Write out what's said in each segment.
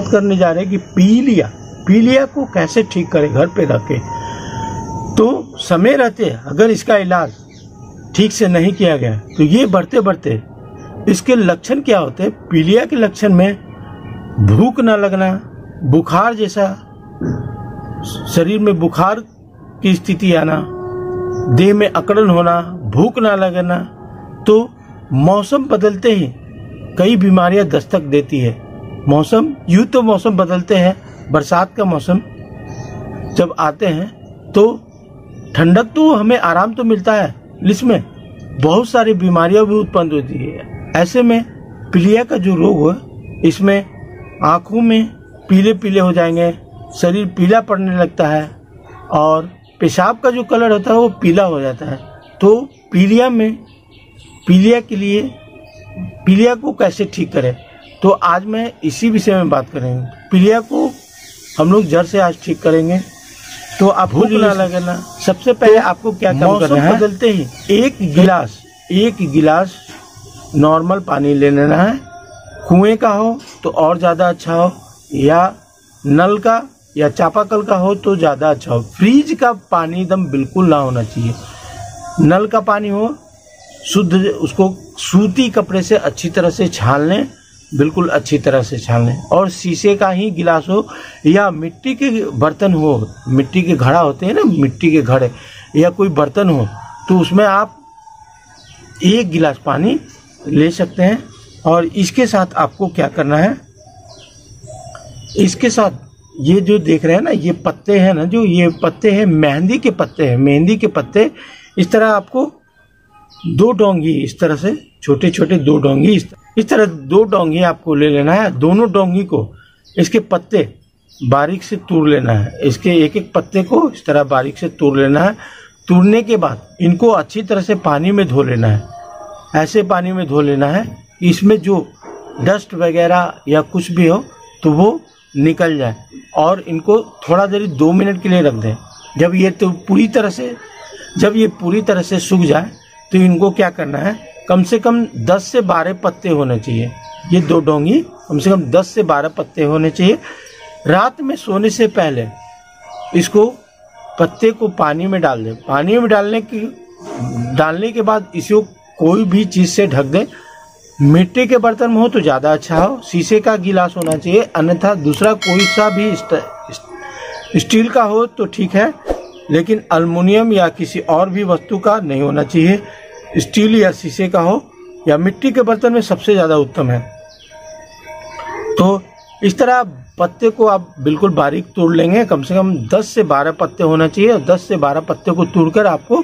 बात करने जा रहे हैं कि पीलिया को कैसे ठीक करें घर पे रखे। तो समय रहते अगर इसका इलाज ठीक से नहीं किया गया तो ये बढ़ते बढ़ते इसके लक्षण क्या होते हैं। पीलिया के लक्षण में भूख ना लगना, बुखार जैसा शरीर में बुखार की स्थिति आना, देह में अकड़न होना, भूख ना लगना। तो मौसम बदलते ही कई बीमारियां दस्तक देती है। मौसम यूँ तो मौसम बदलते हैं, बरसात का मौसम जब आते हैं तो ठंडक तो हमें आराम तो मिलता है, इसमें बहुत सारी बीमारियां भी उत्पन्न होती है। ऐसे में पीलिया का जो रोग है इसमें आँखों में पीले पीले हो जाएंगे, शरीर पीला पड़ने लगता है और पेशाब का जो कलर होता है वो पीला हो जाता है। तो पीलिया को कैसे ठीक करें, तो आज मैं इसी विषय में बात करेंगे। पीलिया को हम लोग जड़ से आज ठीक करेंगे। तो आप भूख ना लगना, सबसे पहले आपको क्या काम करना है, बदलते ही एक गिलास नॉर्मल पानी ले लेना है। कुएं का हो तो और ज़्यादा अच्छा हो, या नल का या चापाकल का हो तो ज़्यादा अच्छा हो। फ्रीज का पानी एकदम बिल्कुल ना होना चाहिए। नल का पानी हो शुद्ध, उसको सूती कपड़े से अच्छी तरह से छान लें, बिल्कुल अच्छी तरह से छान लें। और शीशे का ही गिलास हो या मिट्टी के बर्तन हो, मिट्टी के घड़ा होते हैं ना, मिट्टी के घड़े या कोई बर्तन हो तो उसमें आप एक गिलास पानी ले सकते हैं। और इसके साथ आपको क्या करना है, इसके साथ ये जो देख रहे हैं ना ये पत्ते हैं ना, जो ये पत्ते हैं मेहंदी के पत्ते हैं, मेहंदी के पत्ते इस तरह आपको दो डोंगी इस तरह से छोटे छोटे दो डोंगी इस तरह दो डोंगी आपको ले लेना है। दोनों डोंगी को इसके पत्ते बारीक से तोड़ लेना है, इसके एक एक पत्ते को इस तरह बारीक से तोड़ लेना है। तोड़ने के बाद इनको अच्छी तरह से पानी में धो लेना है, ऐसे पानी में धो लेना है, इसमें जो डस्ट वगैरह या कुछ भी हो तो वो निकल जाए। और इनको थोड़ा देर 2 मिनट के लिए रख दें। जब ये पूरी तरह से सूख जाए तो इनको क्या करना है, कम से कम 10 से 12 पत्ते होने चाहिए। ये दो डोंगी कम से कम 10 से 12 पत्ते होने चाहिए। रात में सोने से पहले इसको पत्ते को पानी में डाल दें। पानी में डालने के बाद इसको कोई भी चीज़ से ढक दें। मिट्टी के बर्तन में हो तो ज़्यादा अच्छा हो, शीशे का गिलास होना चाहिए, अन्यथा दूसरा कोई सा भी स्टील का हो तो ठीक है, लेकिन अल्मोनियम या किसी और भी वस्तु का नहीं होना चाहिए। स्टील या शीशे का हो या मिट्टी के बर्तन में सबसे ज़्यादा उत्तम है। तो इस तरह पत्ते को आप बिल्कुल बारीक तोड़ लेंगे, कम से कम 10 से 12 पत्ते होना चाहिए। और 10 से 12 पत्ते को तोड़कर आपको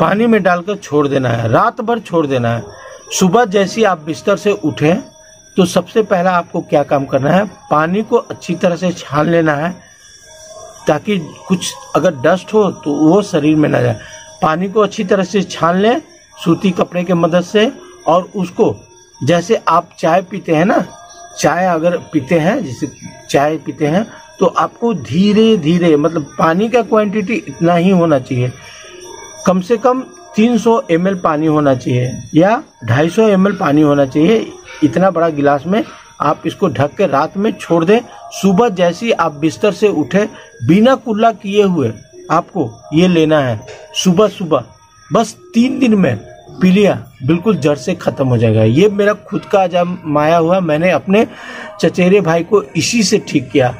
पानी में डालकर छोड़ देना है, रात भर छोड़ देना है। सुबह जैसी आप बिस्तर से उठें तो सबसे पहला आपको क्या काम करना है, पानी को अच्छी तरह से छान लेना है, ताकि कुछ अगर डस्ट हो तो वो शरीर में ना जाए। पानी को अच्छी तरह से छान लें सूती कपड़े के मदद से। और उसको जैसे आप चाय पीते हैं ना, चाय अगर पीते हैं, जैसे चाय पीते हैं तो आपको धीरे धीरे, मतलब पानी का क्वांटिटी इतना ही होना चाहिए, कम से कम 300 ml पानी होना चाहिए या 250 ml पानी होना चाहिए। इतना बड़ा गिलास में आप इसको ढक के रात में छोड़ दें। सुबह जैसी आप बिस्तर से उठे बिना कुल्ला किए हुए आपको ये लेना है सुबह सुबह। बस 3 दिन में पीलिया बिल्कुल जड़ से ख़त्म हो जाएगा। ये मेरा खुद का आजमाया हुआ, मैंने अपने चचेरे भाई को इसी से ठीक किया।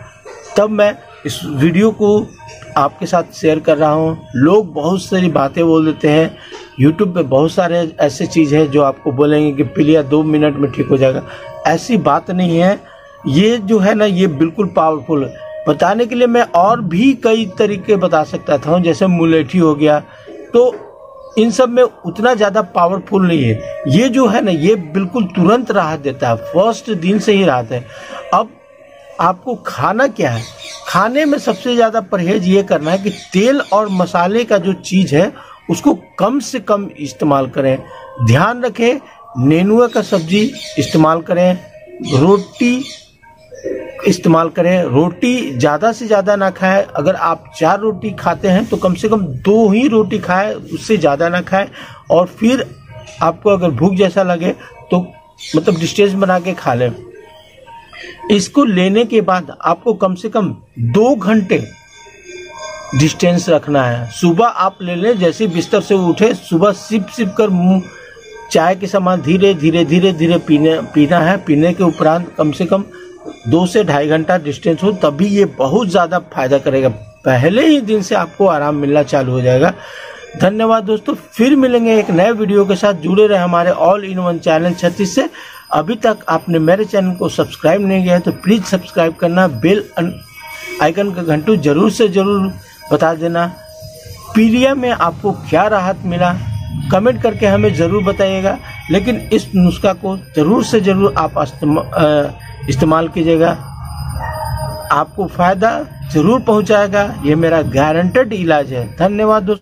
तब मैं इस वीडियो को आपके साथ शेयर कर रहा हूँ। लोग बहुत सारी बातें बोल देते हैं, यूट्यूब पे बहुत सारे ऐसे चीज़ है जो आपको बोलेंगे कि पीलिया 2 मिनट में ठीक हो जाएगा। ऐसी बात नहीं है, ये जो है ना ये बिल्कुल पावरफुल है। बताने के लिए मैं और भी कई तरीके बता सकता था, जैसे मुलेठी हो गया, तो इन सब में उतना ज़्यादा पावरफुल नहीं है। ये जो है ना ये बिल्कुल तुरंत राहत देता है, फर्स्ट दिन से ही राहत है। अब आपको खाना क्या है, खाने में सबसे ज़्यादा परहेज ये करना है कि तेल और मसाले का जो चीज़ है उसको कम से कम इस्तेमाल करें। ध्यान रखें, नेनुआ का सब्जी इस्तेमाल करें, रोटी इस्तेमाल करें। रोटी ज़्यादा से ज़्यादा ना खाएं, अगर आप 4 रोटी खाते हैं तो कम से कम 2 ही रोटी खाएं, उससे ज़्यादा ना खाएं। और फिर आपको अगर भूख जैसा लगे तो मतलब डिस्टेंस बना के खा लें। इसको लेने के बाद आपको कम से कम 2 घंटे डिस्टेंस रखना है। सुबह आप ले लें, जैसे बिस्तर से उठे सुबह सिप सिप कर मुंह चाय के समान धीरे धीरे धीरे धीरे पीना है। पीने के उपरांत कम से कम 2 से ढाई घंटा डिस्टेंस हो, तभी ये बहुत ज़्यादा फायदा करेगा। पहले ही दिन से आपको आराम मिलना चालू हो जाएगा। धन्यवाद दोस्तों, फिर मिलेंगे एक नए वीडियो के साथ। जुड़े रहे हमारे ऑल इन वन चैनल 36 से। अभी तक आपने मेरे चैनल को सब्सक्राइब नहीं किया है तो प्लीज़ सब्सक्राइब करना, बेल आइकन का घंटू जरूर से ज़रूर बता देना। पीलिया में आपको क्या राहत मिला कमेंट करके हमें ज़रूर बताइएगा, लेकिन इस नुस्खा को ज़रूर से ज़रूर आप इस्तेमाल कीजिएगा, आपको फ़ायदा ज़रूर पहुंचाएगा। ये मेरा गारंटेड इलाज है। धन्यवाद दोस्तों।